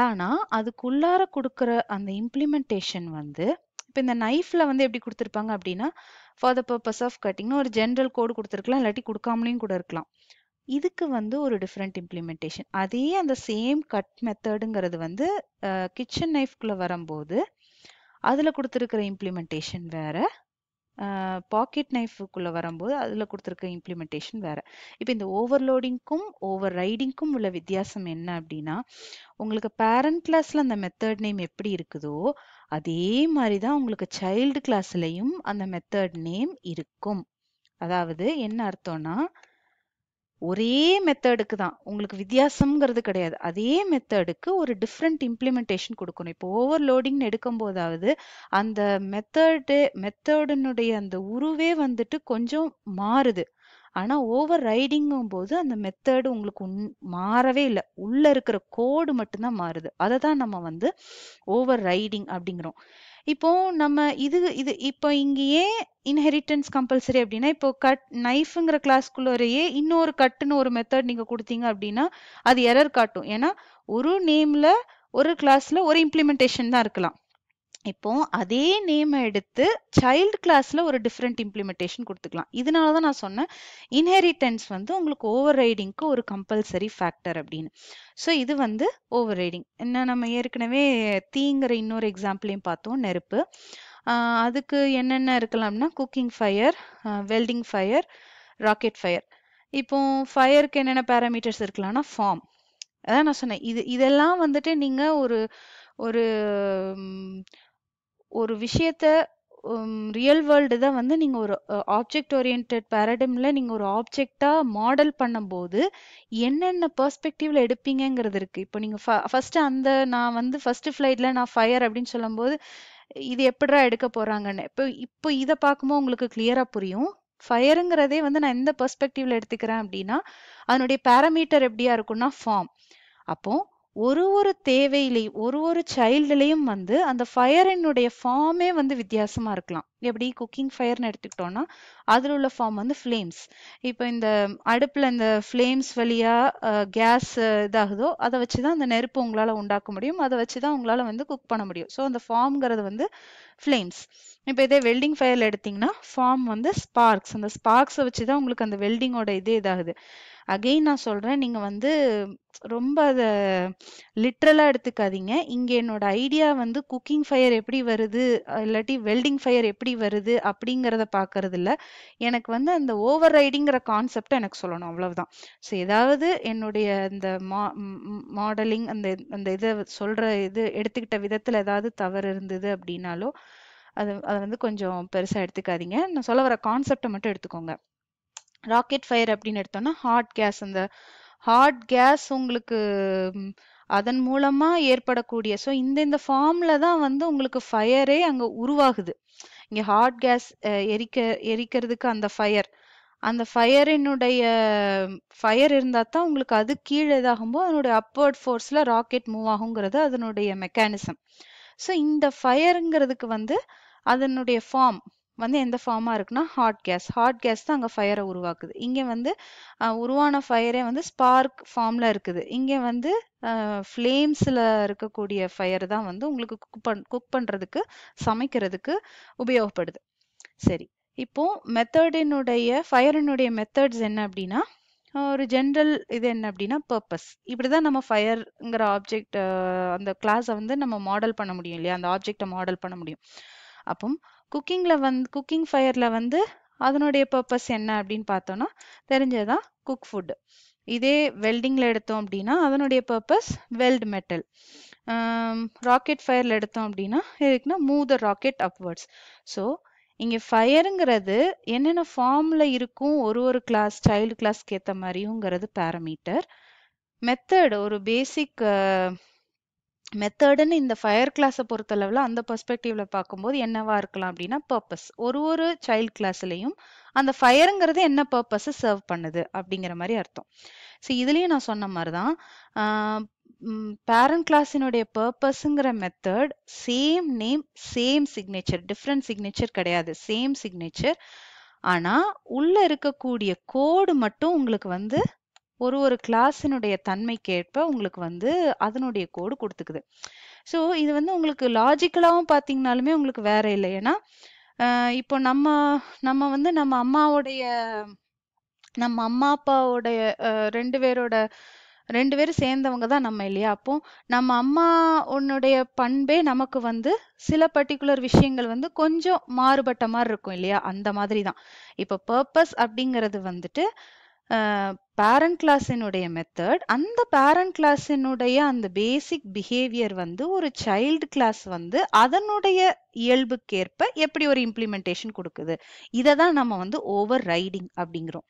ஆனா அதுக்குள்ளார கொடுக்குற அந்த இம்ப்ளிமெண்டேஷன் வந்து இப்போ இந்த நைஃப்ல வந்து எப்படி கொடுத்துருப்பாங்க அப்படின்னா ஃபார் த பர்பஸ் ஆஃப் கட்டிங்னு ஒரு ஜென்ரல் கோடு கொடுத்துருக்கலாம், இல்லாட்டி கொடுக்காமலையும் கூட இருக்கலாம். இதுக்கு வந்து ஒரு டிஃப்ரெண்ட் இம்ப்ளிமெண்டேஷன். அதே அந்த சேம் கட் மெத்தடுங்கிறது வந்து கிச்சன் நைஃப்குள்ளே வரும்போது அதில் கொடுத்துருக்கிற இம்ப்ளிமெண்டேஷன் வேற, பாக்கெட் நைஃபுக்குள்ளே வரும்போது அதில் கொடுத்துருக்க இம்ப்ளிமெண்டேஷன் வேற. இப்போ இந்த ஓவர்லோடிங்க்கும் ஓவர் ரைடிங்க்கும் உள்ள வித்தியாசம் என்ன அப்படின்னா உங்களுக்கு பேரண்ட் கிளாஸ்ல அந்த மெத்தட் நேம் எப்படி இருக்குதோ அதே மாதிரி தான் உங்களுக்கு சைல்டு கிளாஸ்லையும் அந்த மெத்தட் நேம் இருக்கும். அதாவது என்ன அர்த்தம்னா ஒரே மெத்தடுக்கு தான், உங்களுக்கு வித்தியாசம்ங்கிறது கிடையாது. அதே மெத்தடுக்கு ஒரு டிஃப்ரெண்ட் இம்ப்ளிமெண்டேஷன் கொடுக்கணும். இப்போ ஓவர்லோடிங்னு எடுக்கும் போதாவது அந்த மெத்தடுனுடைய அந்த உருவே வந்துட்டு கொஞ்சம் மாறுது. ஆனா ஓவர் ரைடிங்கும் போது அந்த மெத்தடு உங்களுக்கு மாறவே இல்லை, உள்ள இருக்கிற கோடு மட்டும்தான் மாறுது. அதை தான் நம்ம வந்து ஓவர் ரைடிங் அப்படிங்கிறோம். இப்போ நம்ம இது இப்போ இங்கேயே இன்ஹெரிட்டன்ஸ் கம்பல்சரி அப்படின்னா இப்போ கட் நைஃப்ங்கிற கிளாஸ்க்குள்ளேயே இன்னொரு கட்டுன்னு ஒரு மெத்தட் நீங்க கொடுத்தீங்க அப்படின்னா அது எரர் காட்டும். ஏன்னா ஒரு நேம்ல ஒரு கிளாஸ்ல ஒரு இம்ப்ளிமெண்டேஷன் தான் இருக்கலாம். இப்போ அதே நேமை எடுத்து சைல்டு கிளாஸ்ல ஒரு டிஃப்ரெண்ட் இம்ப்ளிமெண்டேஷன் கொடுத்துக்கலாம். இதனால தான் நான் சொன்னேன் இன்ஹெரிட்டன்ஸ் வந்து உங்களுக்கு ஓவர் ரைடிங்க்கு ஒரு கம்பல்சரி ஃபேக்டர் அப்படின்னு. ஸோ இது வந்து ஓவர் ரைடிங். என்ன, நம்ம ஏற்கனவே தீங்கிற இன்னொரு எக்ஸாம்பிளையும் பார்த்தோம், நெருப்பு. அதுக்கு என்னென்ன இருக்கலாம்னா cooking fire, welding fire, rocket fire. இப்போ ஃபயருக்கு என்னென்ன பேராமீட்டர்ஸ் இருக்கலாம்னா ஃபார்ம். அதான் நான் சொன்னேன் இதெல்லாம் வந்துட்டு நீங்க ஒரு ஒரு விஷயத்த real world da vandha neenga or object oriented paradigm la neenga or object ah model பண்ணும்போது என்னென்ன perspective la எடுப்பீங்கங்கிறது இருக்கு. இப்போ நீங்க first அந்த நான் வந்து first flight la நான் fire அப்படினு சொல்லும்போது இது எப்படிடா எடுக்க போறாங்கன்னு இப்போ இத பாக்கும்போது உங்களுக்கு clear-ஆ புரியும். Fireங்கிறதே வந்து நான் இந்த perspective-ல எடுத்துக்கறேன் அப்படினா அதனுடைய parameter எப்படியா இருக்கும்னா form. அப்போ ஒரு தேவையிலே ஒரு child-லயும் வந்து அந்த fire-னுடைய form-ஏ வந்து வித்தியாசமா இருக்கலாம். எப்படி cooking fire-னு எடுத்துக்கிட்டோம்னா அதுல உள்ள form வந்து flames. இப்போ இந்த அடுப்புல இந்த flames வழியா gas இதாகுதோ அத வச்சு தான் அந்த நெருப்பு உங்களால உண்டாக்க முடியும். அத வச்சு தான் உங்களால வந்து cook பண்ண முடியும். சோ அந்த formங்கிறது வந்து flames. இப்போ இதே வெல்டிங் ஃபயர்ல எடுத்தீங்கன்னா ஃபார்ம் வந்து ஸ்பார்க்ஸ். அந்த ஸ்பார்க்ஸ் வச்சு தான் உங்களுக்கு அந்த வெல்டிங்கோட இதே இதாகுது. அகைன் நான் சொல்றேன், நீங்க வந்து ரொம்ப அத லிட்டரலா எடுத்துக்காதீங்க. இங்க என்னோட ஐடியா வந்து குக்கிங் ஃபயர் எப்படி வருது இல்லாட்டி வெல்டிங் ஃபயர் எப்படி வருது அப்படிங்கறத பாக்குறது இல்ல. எனக்கு வந்து அந்த ஓவர் ரைடிங்கிற கான்செப்ட் எனக்கு சொல்லணும், அவ்வளவுதான். சோ ஏதாவது என்னுடைய அந்த மாடலிங் அந்த அந்த இதை சொல்ற இது எடுத்துக்கிட்ட விதத்துல ஏதாவது தவறு இருந்தது அப்படின்னாலோ அது வந்து கொஞ்சம் பெருசா எடுத்துக்காதீங்க. நான் சொல்ல வர கான்செப்ட்டை மட்டும் எடுத்துக்கோங்க. ராக்கெட் ஃபயர் அப்படினு எடுத்தோம்னா ஹாட் கேஸ். அந்த ஹாட் கேஸ் உங்களுக்கு அதன் மூலமா ஏற்படக்கூடிய சோ இந்த ஃபார்ம்ல தான் வந்து உங்களுக்கு ஃபயரே அங்க உருவாகுது. இங்க ஹாட் கேஸ் எரிக்கிறதுக்கு அந்த ஃபயரினுடைய ஃபயர் இருந்தா தான் உங்களுக்கு அது கீழே இதாகும்போது அதனுடைய அப்வர்ட் ஃபோர்ஸ்ல ராக்கெட் மூவ் ஆகுங்கிறது அதனுடைய மெக்கானிசம். சோ இந்த ஃபயர்ங்கிறதுக்கு வந்து அதனுடைய ஃபார்ம் வந்து எந்த ஃபார்மா இருக்குன்னா ஹாட் கேஸ். ஹாட் கேஸ் தான் அங்க ஃபயரை உருவாக்குது. இங்க வந்து உருவான ஃபயரே வந்து ஸ்பார்க் ஃபார்ம்ல இருக்குது. இங்க வந்து ஃப்ளேம்ஸ்ல இருக்கக்கூடிய ஃபயர் தான் வந்து உங்களுக்கு குக் பண்றதுக்கு சமைக்கிறதுக்கு உபயோகப்படுது. சரி, இப்போ மெத்தடினுடைய ஃபயரினுடைய மெத்தட்ஸ் என்ன அப்படின்னா ஒரு ஜெனரல் இது என்ன அப்படின்னா பர்பஸ். இப்படிதான் நம்ம ஃபயர்ங்கிற ஆப்ஜெக்ட் அந்த கிளாஸை வந்து நம்ம மாடல் பண்ண முடியும் இல்லையா, அந்த ஆப்ஜெக்டை மாடல் பண்ண முடியும். அப்போ குக்கிங் ஃபயர்ல வந்து அதனுடைய பர்பஸ் என்ன அப்படின்னு பார்த்தோம்னா தெரிஞ்சதான் குக் ஃபுட். இதே வெல்டிங்ல எடுத்தோம் அப்படின்னா அதனுடைய பர்பஸ் வெல்ட் மெட்டல். ராக்கெட் ஃபயர்ல எடுத்தோம் அப்படின்னா எதுக்குன்னா move the rocket upwards. So இங்க ஃபயருங்கிறது என்னென்ன ஃபார்ம்ல இருக்கும் ஒரு கிளாஸ் சைல்டு கிளாஸ்க்கு ஏற்ற மாதிரியும்ங்கிறது பேராமீட்டர். மெத்தட் ஒரு பேசிக் மெத்தடுன்னு இந்த ஃபயர் கிளாஸை பொறுத்த அளவில் அந்த பெர்ஸ்பெக்டிவ்ல பார்க்கும்போது என்னவா இருக்கலாம் அப்படின்னா பர்பஸ். ஒரு சைல்டு கிளாஸ்லையும் அந்த ஃபயருங்கிறது என்ன பர்பஸை சர்வ் பண்ணுது அப்படிங்கிற மாதிரி அர்த்தம். ஸோ இதுலயும் நான் சொன்ன மாதிரிதான் parent class-னுடைய purpose-ங்கற method same name same signature, different signature கிடையாது, same signature. ஆனா உள்ள இருக்கக்கூடிய கோட் மட்டும் உங்களுக்கு வந்து ஒரு கிளாஸினுடைய தன்மைக்கேற்ப உங்களுக்கு வந்து அதனுடைய கோடு கொடுத்துக்குது. ஸோ இது வந்து உங்களுக்கு லாஜிக்கலாவும் பார்த்தீங்கனாலுமே உங்களுக்கு வேற இல்லை. ஏன்னா இப்போ நம்ம வந்து நம்ம அம்மா அப்பாவோடைய ரெண்டு பேரும் சேர்ந்தவங்க தான் நம்ம இல்லையா. அப்போ நம்ம அம்மா உன்னுடைய பண்பே நமக்கு வந்து சில பர்டிகுலர் விஷயங்கள் வந்து கொஞ்சம் மாறுபட்ட மாதிரி இருக்கும் இல்லையா, அந்த மாதிரி தான். இப்போ பர்பஸ் அப்படிங்கிறது வந்துட்டு பேரண்ட் கிளாஸினுடைய மெத்தட். அந்த பேரண்ட் கிளாஸினுடைய அந்த பேசிக் பிஹேவியர் வந்து ஒரு சைல்டு கிளாஸ் வந்து அதனுடைய இயல்புக்கேற்ப எப்படி ஒரு இம்ப்ளிமெண்டேஷன் கொடுக்குது, இதை தான் நம்ம வந்து ஓவர் ரைடிங் அப்படிங்கிறோம்.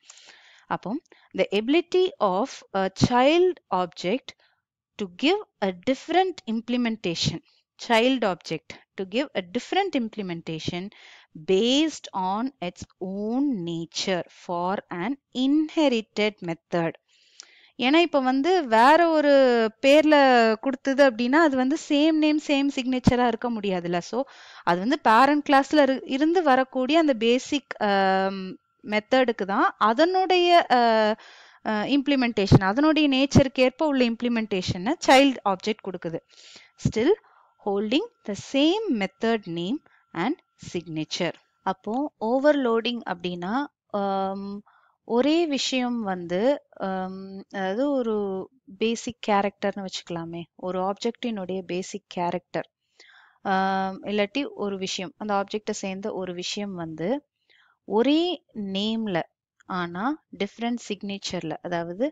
அப்போ the ability of a child object to give a different implementation, based on its own nature for an inherited method. ஏன்னா இப்போ வந்து வேற ஒரு பேர்ல கொடுத்தது அப்படின்னா அது வந்து சேம் நேம் சேம் சிக்னேச்சரா இருக்க முடியாதுல்ல. ஸோ அது வந்து பேரண்ட் கிளாஸ்ல இருந்து வரக்கூடிய அந்த பேசிக் மெத்தடுக்கு தான் அதனுடைய இம்ப்ளிமெண்டேஷன் அதனுடைய நேச்சருக்கு ஏற்ப உள்ள இம்ப்ளிமெண்டேஷனை சைல்டு ஆப்ஜெக்ட் கொடுக்குது. Still holding the same method name and signature. அப்போ ஓவர்லோடிங் அப்படின்னா ஒரே விஷயம் வந்து அதாவது ஒரு பேசிக் கேரக்டர்னு வச்சுக்கலாமே, ஒரு ஆப்ஜெக்டினுடைய பேசிக் கேரக்டர் இல்லாட்டி ஒரு விஷயம் அந்த ஆப்ஜெக்டை சேர்ந்த ஒரு விஷயம் வந்து ஒரே நேம்ல ஆனா டிஃப்ரெண்ட் சிக்னேச்சர்ல, அதாவது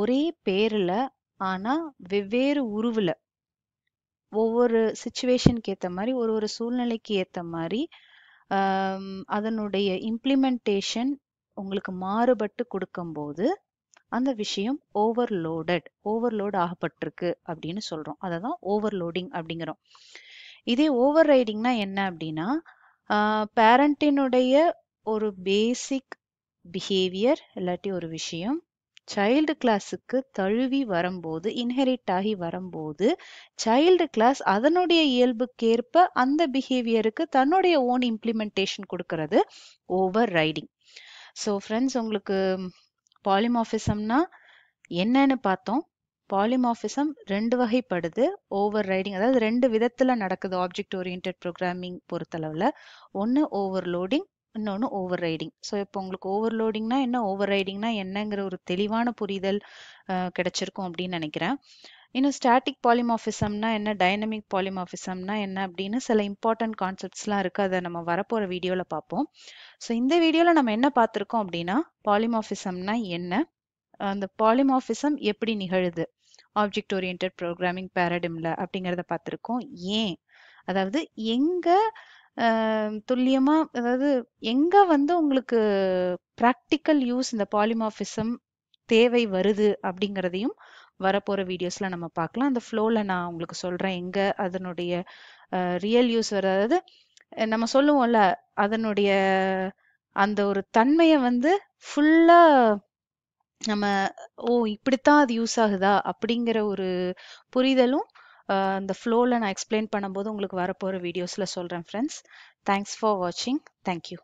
ஒரே பேர்ல ஆனா வெவ்வேறு உருவுல ஒவ்வொரு சிச்சுவேஷனுக்கு ஏற்ற மாதிரி ஒரு சூழ்நிலைக்கு ஏற்ற மாதிரி அதனுடைய இம்ப்ளிமெண்டேஷன் உங்களுக்கு மாறுபட்டு கொடுக்கும்போது அந்த விஷயம் ஓவர்லோட் ஆகப்பட்டிருக்கு அப்படின்னு சொல்றோம். அதை தான் ஓவர்லோடிங் அப்படிங்கிறோம். இதே ஓவர் ரைடிங்னா என்ன அப்படின்னா, பேரண்டினுடைய ஒரு பேசிக் பிஹேவியர் இல்லாட்டி ஒரு விஷயம் சைல்டு கிளாஸுக்கு தழுவி வரும்போது, இன்ஹெரிட் ஆகி வரும்போது, சைல்டு கிளாஸ் அதனுடைய இயல்புக்கேற்ப அந்த பிஹேவியருக்கு தன்னுடைய ஓன் இம்ப்ளிமெண்டேஷன் கொடுக்கறது ஓவர் ரைடிங். ஸோ ஃப்ரெண்ட்ஸ், உங்களுக்கு பாலிமாஃபிசம்னா என்னன்னு பார்த்தோம். பாலிமாஃபிசம் ரெண்டு வகைப்படுது. ஓவர் ரைடிங் அதாவது ரெண்டு விதத்தில் நடக்குது ஆப்ஜெக்ட் ஓரியன்டட் ப்ரோக்ராமிங் பொறுத்தளவில். ஒன்று ஓவர்லோடிங், இன்னொன்று ஓவர் ரைடிங். ஸோ இப்போ உங்களுக்கு ஓவர்லோடிங்னா என்ன, ஓவர் ரைடிங்னா என்னங்கிற ஒரு தெளிவான புரிதல் கிடைச்சிருக்கும் அப்படின்னு நினைக்கிறேன். இன்னும் ஸ்டாட்டிக் பாலிமாஃபிசம்னா என்ன, டைனமிக் பாலிமாஃபிசம்னா என்ன அப்படின்னு சில இம்பார்ட்டன்ட் கான்செப்ட்ஸ்லாம் இருக்குது. அதை நம்ம வரப்போகிற வீடியோவில் பார்ப்போம். ஸோ இந்த வீடியோவில் நம்ம என்ன பார்த்துருக்கோம் அப்படின்னா, பாலிமாஃபிசம்னா என்ன, அந்த பாலிமாஃபிசம் எப்படி நிகழுது ஆப்ஜெக்ட் ஓரியன்டட் ப்ரோக்ராமிங் பேரடிமில் அப்படிங்கிறத பார்த்துருக்கோம். ஏன், அதாவது எங்கே துல்லியமா, அதாவது எங்க உங்களுக்கு பிராக்டிக்கல் யூஸ் இந்த பாலிமாஃபிசம் தேவை வருது அப்படிங்கிறதையும் வரப்போற வீடியோஸ்ல நம்ம பார்க்கலாம். அந்த ஃப்ளோல நான் உங்களுக்கு சொல்றேன் எங்க அதனுடைய ரியல் யூஸ் வர, அதாவது நம்ம சொல்லுவோம்ல அதனுடைய அந்த ஒரு தன்மையை ஃபுல்லா நம்ம இப்படித்தான் அது யூஸ் ஆகுதா அப்படிங்கிற ஒரு புரிதலும் அந்த ஃப்ளோவில் நான் எக்ஸ்பிளைன் பண்ணும்போது உங்களுக்கு வரப்போகிற வீடியோஸில் சொல்கிறேன். ஃப்ரெண்ட்ஸ், தேங்க்ஸ் ஃபார் வாட்சிங். தேங்க்யூ.